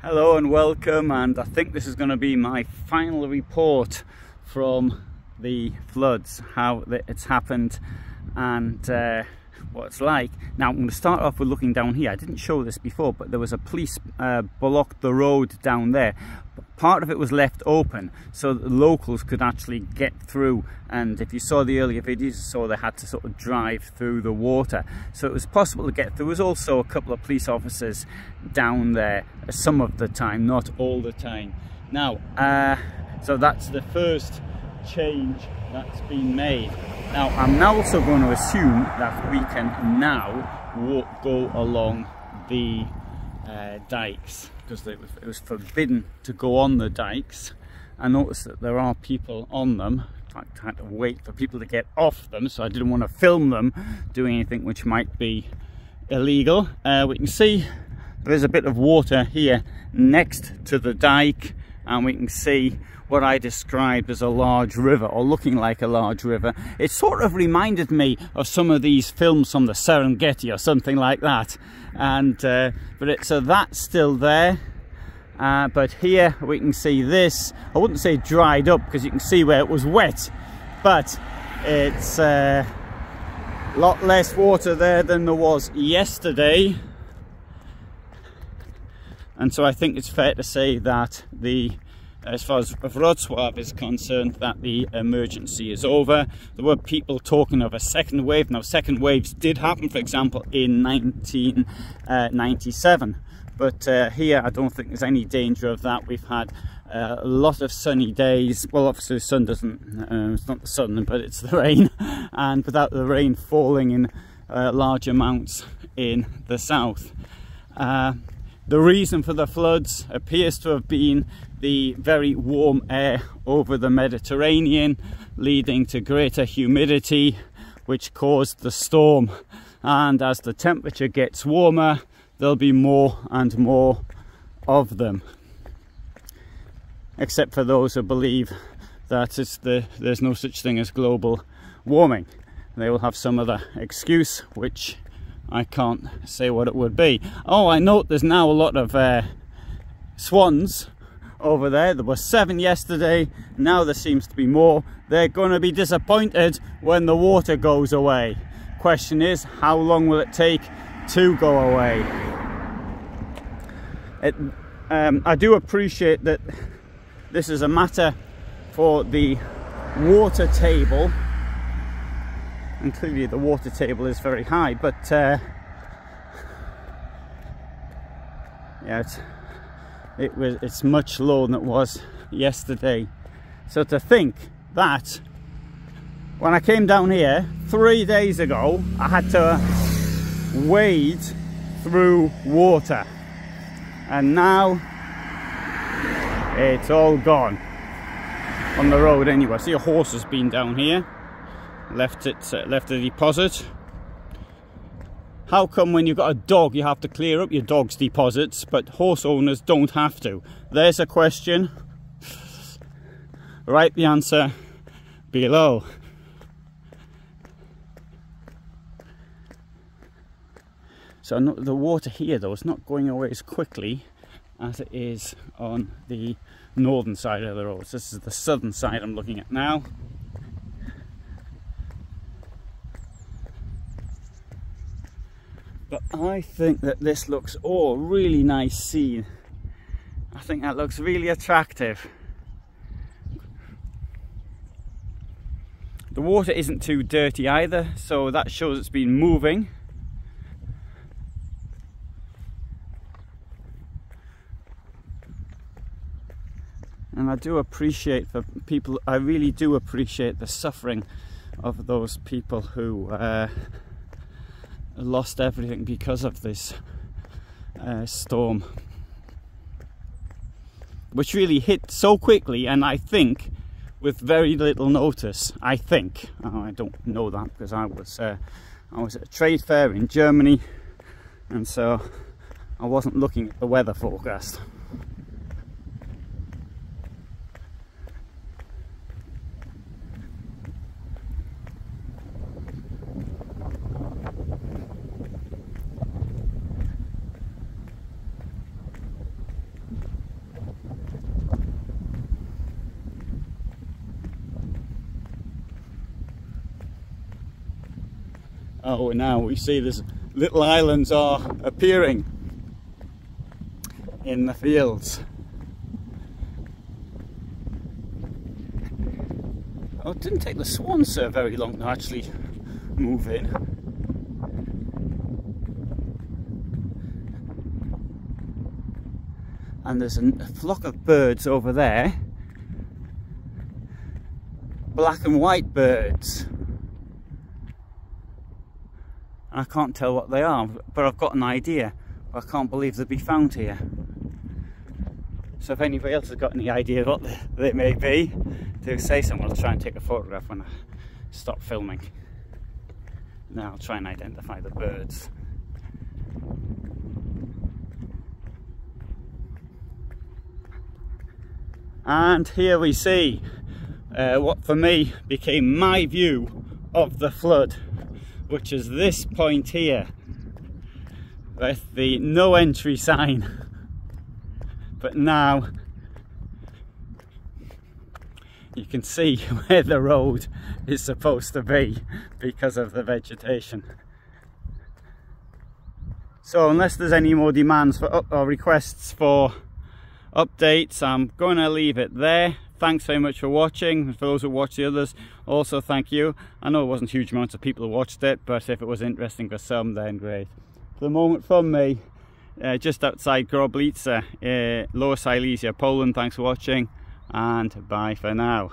Hello and welcome, and I think this is going to be my final report from the floods, how it's happened and what it's like. Now I'm going to start off with looking down here. I didn't show this before, but there was a police blocked the road down there. Part of it was left open so that the locals could actually get through, and if you saw the earlier videos you saw they had to sort of drive through the water, so it was possible to get through. There was also a couple of police officers down there some of the time, not all the time. Now so that's the first change that's been made. Now I'm now also going to assume that we can now go along the dikes, because it was forbidden to go on the dikes. I noticed that there are people on them. In fact, I had to wait for people to get off them, so I didn't want to film them doing anything which might be illegal. We can see there is a bit of water here next to the dike, and we can see what I described as a large river, or looking like a large river. It sort of reminded me of some of these films from the Serengeti or something like that, and so that's still there, but here we can see this. I wouldn't say dried up because you can see where it was wet, but it's a lot less water there than there was yesterday, and so I think it's fair to say that as far as Wrocław is concerned, that the emergency is over. There were people talking of a second wave. Now, second waves did happen, for example, in 1997. But here, I don't think there's any danger of that. We've had a lot of sunny days. Well, obviously the sun doesn't, it's not the sun, but it's the rain. And without the rain falling in large amounts in the south. The reason for the floods appears to have been the very warm air over the Mediterranean, leading to greater humidity, which caused the storm. And as the temperature gets warmer, there'll be more and more of them. Except for those who believe that there's no such thing as global warming. They will have some other excuse, which I can't say what it would be. Oh, I note there's now a lot of swans over there. There were 7 yesterday, now there seems to be more. They're going to be disappointed when the water goes away. Question is, how long will it take to go away? I do appreciate that this is a matter for the water table, and clearly the water table is very high, but yeah, it's much lower than it was yesterday. So to think that when I came down here 3 days ago, I had to wade through water, and now it's all gone on the road anyway. See, a horse has been down here, left a deposit. How come when you've got a dog you have to clear up your dog's deposits, but horse owners don't have to? There's a question. Write the answer below. So the water here though is not going away as quickly as it is on the northern side of the roads. This is the southern side I'm looking at now. But I think that this looks really nice scene. I think that looks really attractive. The water isn't too dirty either, so that shows it's been moving. And I do appreciate the people, I really do appreciate the suffering of those people who lost everything because of this storm, which really hit so quickly, and I think with very little notice. I think, I don't know that, because I was at a trade fair in Germany, and so I wasn't looking at the weather forecast. Oh, now we see these little islands are appearing in the fields. Oh, it didn't take the swans so very long to actually move in. And there's a flock of birds over there. Black and white birds. I can't tell what they are, but I've got an idea. I can't believe they'd be found here. So if anybody else has got any idea of what they may be, do say something. I'll try and take a photograph when I stop filming. Now I'll try and identify the birds. And here we see what for me became my view of the flood, which is this point here with the no entry sign. But now you can see where the road is supposed to be because of the vegetation. So unless there's any more demands for or requests for updates, I'm going to leave it there. Thanks very much for watching. For those who watched the others, also thank you. I know it wasn't huge amounts of people who watched it, but if it was interesting for some, then great. For the moment from me, just outside Groblica, Lower Silesia, Poland. Thanks for watching, and bye for now.